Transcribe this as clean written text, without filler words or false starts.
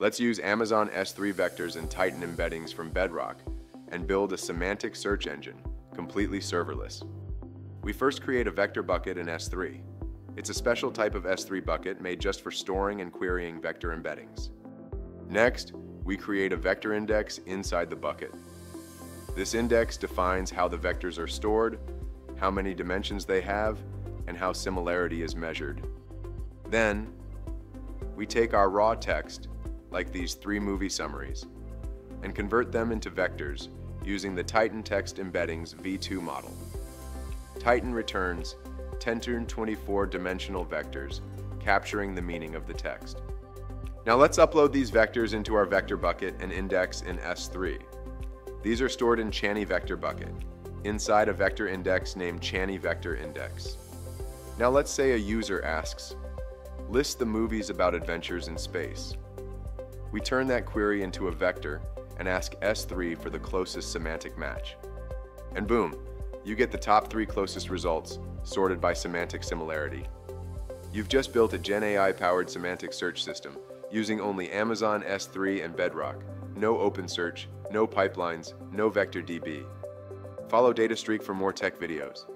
Let's use Amazon S3 vectors and Titan embeddings from Bedrock and build a semantic search engine, completely serverless. We first create a vector bucket in S3. It's a special type of S3 bucket made just for storing and querying vector embeddings. Next, we create a vector index inside the bucket. This index defines how the vectors are stored, how many dimensions they have, and how similarity is measured. Then, we take our raw text, like these three movie summaries, and convert them into vectors using the Titan Text Embeddings V2 model. Titan returns 1024 dimensional vectors, capturing the meaning of the text. Now let's upload these vectors into our vector bucket and index in S3. These are stored in Chani vector bucket, inside a vector index named Chani Vector Index. Now let's say a user asks, list the movies about adventures in space. We turn that query into a vector and ask S3 for the closest semantic match. And boom, you get the top three closest results, sorted by semantic similarity. You've just built a GenAI-powered semantic search system using only Amazon S3 and Bedrock. No OpenSearch, no pipelines, no VectorDB. Follow DataStreak for more tech videos.